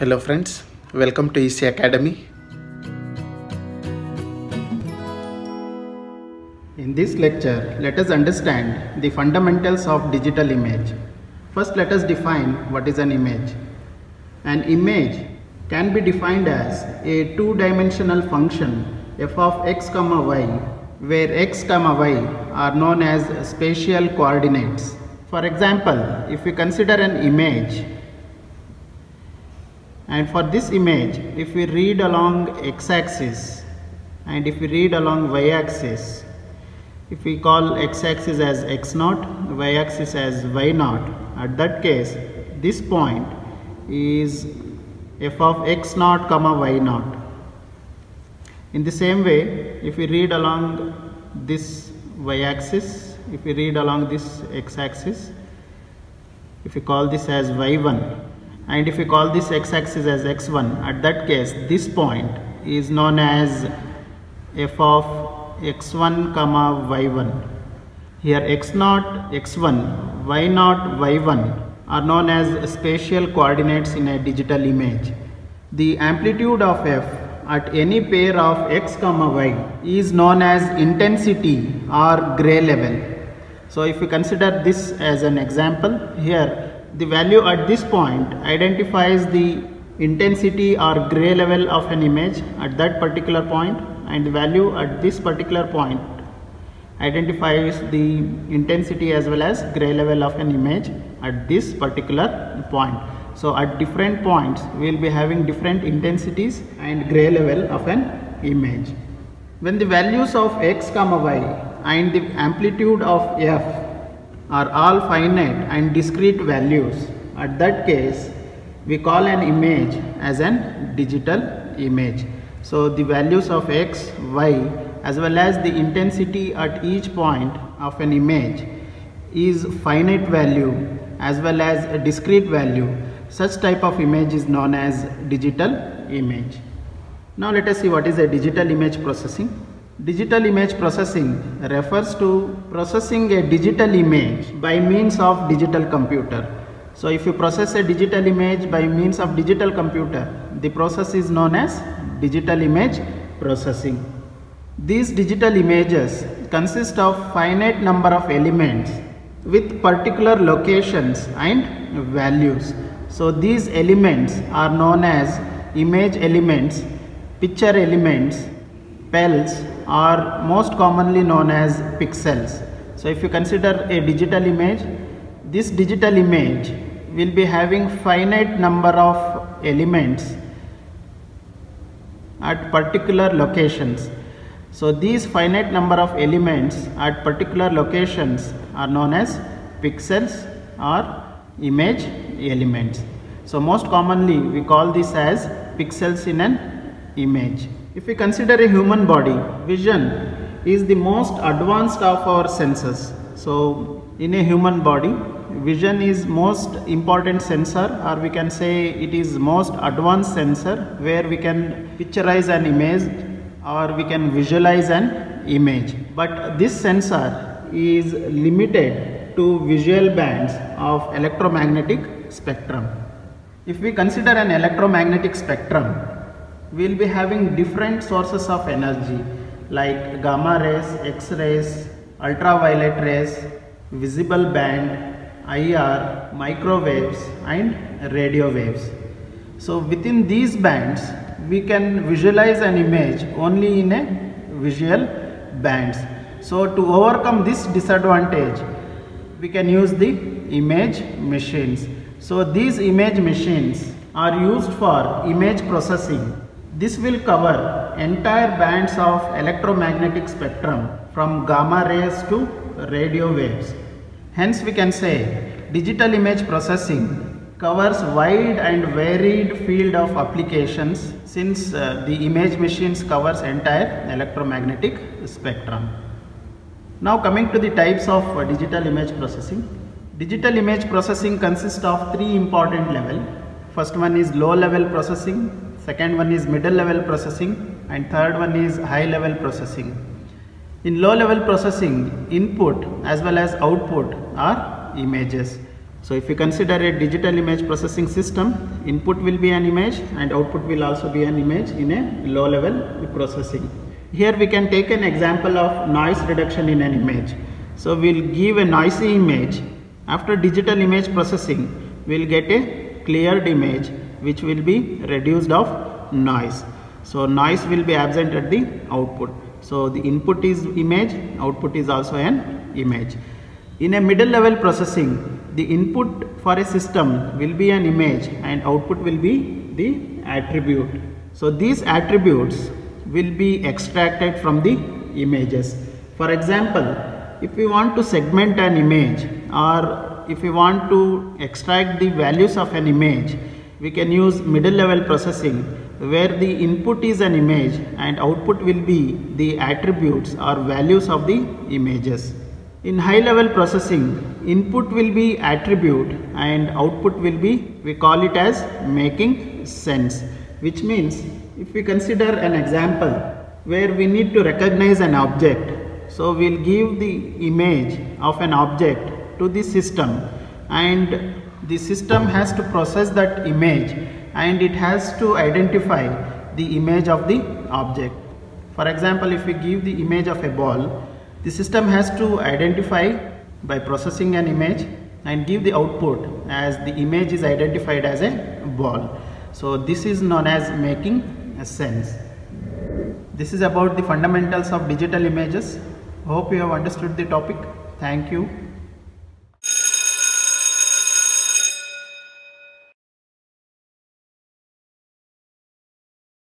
Hello friends, welcome to EC Academy. In this lecture, let us understand the fundamentals of digital image. First, let us define what is an image. An image can be defined as a two-dimensional function f of x, y, where x, y are known as spatial coordinates. For example, if we consider an image, and for this image, if we read along x-axis and if we read along y-axis, if we call x-axis as x0, y-axis as y0, at that case, this point is f of x0, y0. In the same way, if we read along this y-axis, if we read along this x-axis, if we call this as y1, and if we call this x-axis as x1, at that case this point is known as f of x1, y1. Here x0, x1, y0, y1 are known as spatial coordinates in a digital image. The amplitude of f at any pair of x, y is known as intensity or gray level. So if we consider this as an example, here the value at this point identifies the intensity or gray level of an image at that particular point, and the value at this particular point identifies the intensity as well as gray level of an image at this particular point. So at different points we will be having different intensities and gray level of an image. When the values of x, y and the amplitude of f are all finite and discrete values, at that case we call an image as an digital image. So the values of x, y as well as the intensity at each point of an image is finite value as well as a discrete value. Such type of image is known as digital image. Now let us see what is a digital image processing. Digital image processing refers to processing a digital image by means of digital computer. So if you process a digital image by means of digital computer, the process is known as digital image processing. These digital images consist of finite number of elements with particular locations and values. So these elements are known as image elements, picture elements, pels, are most commonly known as pixels. So if you consider a digital image, this digital image will be having finite number of elements at particular locations. So these finite number of elements at particular locations are known as pixels or image elements. So most commonly we call this as pixels in an image. If we consider a human body, vision is the most advanced of our senses. So in a human body, vision is most important sensor, or we can say it is most advanced sensor, where we can picturize an image or we can visualize an image. But this sensor is limited to visual bands of electromagnetic spectrum. If we consider an electromagnetic spectrum, we will be having different sources of energy like gamma rays, X-rays, ultraviolet rays, visible band, IR, microwaves and radio waves. So within these bands we can visualize an image only in a visual bands. So to overcome this disadvantage, we can use the image machines. So these image machines are used for image processing. This will cover entire bands of electromagnetic spectrum from gamma rays to radio waves. Hence we can say digital image processing covers wide and varied field of applications, since the image machines covers entire electromagnetic spectrum. Now coming to the types of digital image processing. Digital image processing consists of three important levels. First one is low level processing. Second one is middle level processing, and third one is high level processing. In low level processing, input as well as output are images. So if you consider a digital image processing system, input will be an image and output will also be an image in a low level processing. Here we can take an example of noise reduction in an image. So we'll give a noisy image. After digital image processing, we'll get a cleared image which will be reduced of noise. So noise will be absent at the output. So the input is image, output is also an image. In a middle level processing, the input for a system will be an image and output will be the attribute. So these attributes will be extracted from the images. For example, if we want to segment an image or if we want to extract the values of an image, we can use middle level processing where the input is an image and output will be the attributes or values of the images. In high level processing, input will be attribute and output will be, we call it as making sense, which means if we consider an example where we need to recognize an object, so we'll give the image of an object to the system and the system has to process that image and it has to identify the image of the object. For example, if we give the image of a ball, the system has to identify by processing an image and give the output as the image is identified as a ball. So this is known as making sense. This is about the fundamentals of digital images. Hope you have understood the topic. Thank you.